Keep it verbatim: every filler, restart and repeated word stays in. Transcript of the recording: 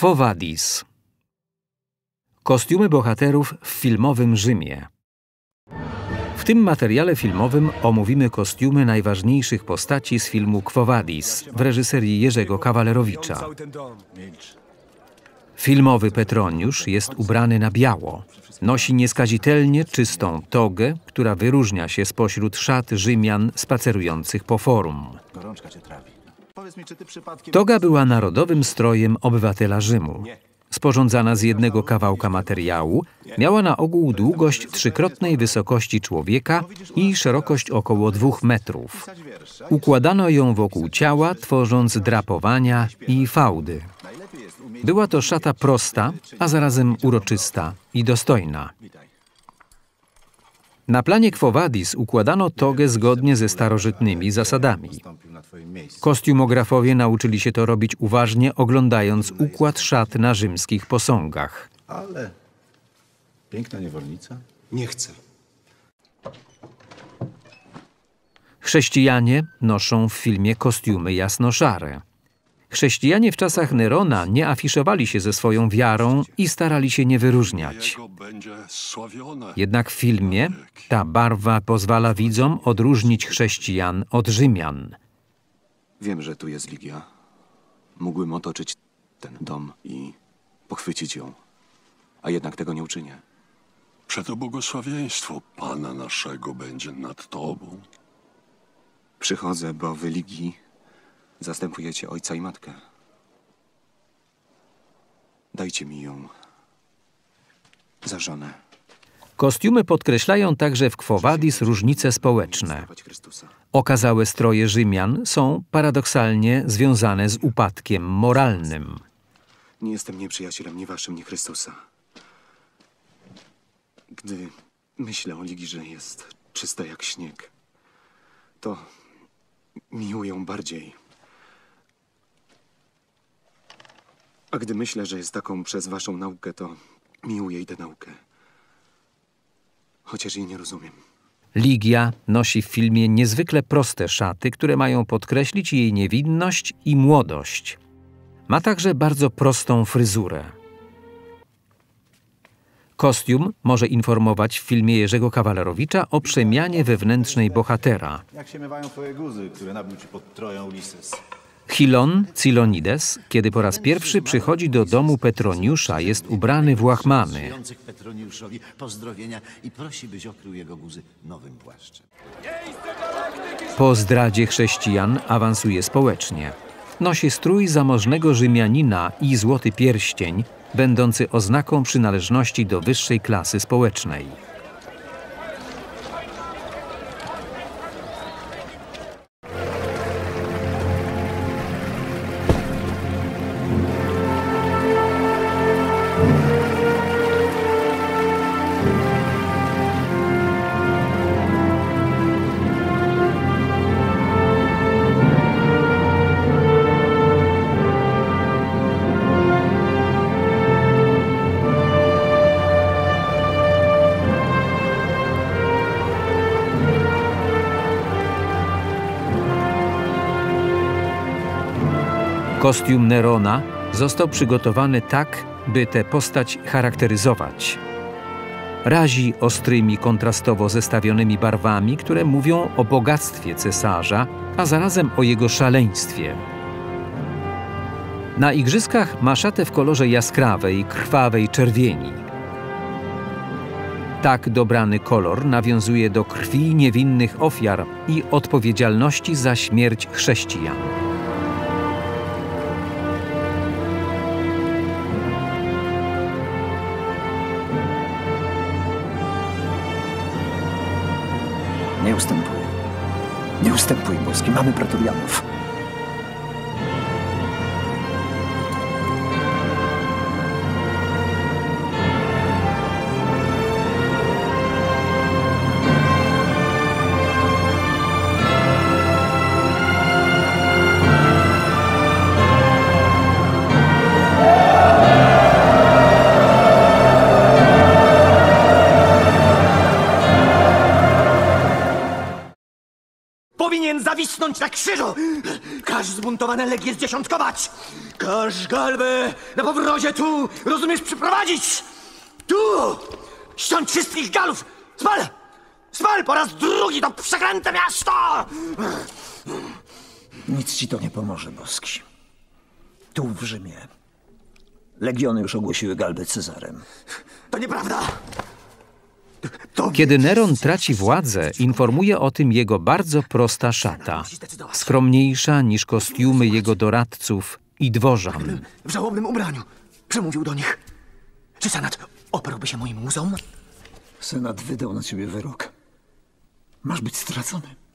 Quo vadis. Kostiumy bohaterów w filmowym Rzymie. W tym materiale filmowym omówimy kostiumy najważniejszych postaci z filmu Quo vadis w reżyserii Jerzego Kawalerowicza. Filmowy Petroniusz jest ubrany na biało. Nosi nieskazitelnie czystą togę, która wyróżnia się spośród szat Rzymian spacerujących po forum. Toga była narodowym strojem obywatela Rzymu. Sporządzana z jednego kawałka materiału, miała na ogół długość trzykrotnej wysokości człowieka i szerokość około dwóch metrów. Układano ją wokół ciała, tworząc drapowania i fałdy. Była to szata prosta, a zarazem uroczysta i dostojna. Na planie Quo vadis układano togę zgodnie ze starożytnymi zasadami. Kostiumografowie nauczyli się to robić uważnie, oglądając układ szat na rzymskich posągach. Ale piękna niewolnica? Nie chcę. Chrześcijanie noszą w filmie kostiumy jasnoszare. Chrześcijanie w czasach Nerona nie afiszowali się ze swoją wiarą i starali się nie wyróżniać. Jednak w filmie ta barwa pozwala widzom odróżnić chrześcijan od Rzymian. Wiem, że tu jest Ligia. Mógłbym otoczyć ten dom i pochwycić ją, a jednak tego nie uczynię. Przeto błogosławieństwo Pana naszego będzie nad Tobą. Przychodzę, bo wy, Ligii, zastępujecie ojca i matkę. Dajcie mi ją za żonę. Kostiumy podkreślają także w Quo vadis różnice społeczne. Okazałe stroje Rzymian są paradoksalnie związane z upadkiem moralnym. Nie jestem nie przyjacielem, nie waszym, nie Chrystusa. Gdy myślę o Ligii, że jest czysta jak śnieg, to miłuję bardziej. A gdy myślę, że jest taką przez waszą naukę, to miłuję i tę naukę. Chociaż jej nie rozumiem. Ligia nosi w filmie niezwykle proste szaty, które mają podkreślić jej niewinność i młodość. Ma także bardzo prostą fryzurę. Kostium może informować w filmie Jerzego Kawalerowicza o przemianie wewnętrznej bohatera. Jak się miewają twoje guzy, które nabił ci pod Troją Ulises? Chilon Chilonides, kiedy po raz pierwszy przychodzi do domu Petroniusza, jest ubrany w łachmany. Po zdradzie chrześcijan awansuje społecznie. Nosi strój zamożnego Rzymianina i złoty pierścień, będący oznaką przynależności do wyższej klasy społecznej. Kostium Nerona został przygotowany tak, by tę postać charakteryzować. Razi ostrymi, kontrastowo zestawionymi barwami, które mówią o bogactwie cesarza, a zarazem o jego szaleństwie. Na igrzyskach ma szatę w kolorze jaskrawej, krwawej czerwieni. Tak dobrany kolor nawiązuje do krwi niewinnych ofiar i odpowiedzialności za śmierć chrześcijan. Nie ustępuj. Nie ustępuj, boski. Mamy pretorianów. powinien zawisnąć na krzyżu! Każ zbuntowane legie zdziesiątkować! Każ galbę na powrocie tu, rozumiesz, przyprowadzić! Tu! Ściąć wszystkich Galów! Spal! Spal po raz drugi to przeklęte miasto! Nic ci to nie pomoże, Boski. Tu, w Rzymie, legiony już ogłosiły Galbę Cezarem. To nieprawda! Kiedy Neron traci władzę, informuje o tym jego bardzo prosta szata, skromniejsza niż kostiumy jego doradców i dworzan. W żałobnym ubraniu przemówił do nich. Czy senat oparłby się moim łzom? Senat wydał na ciebie wyrok. Masz być stracony.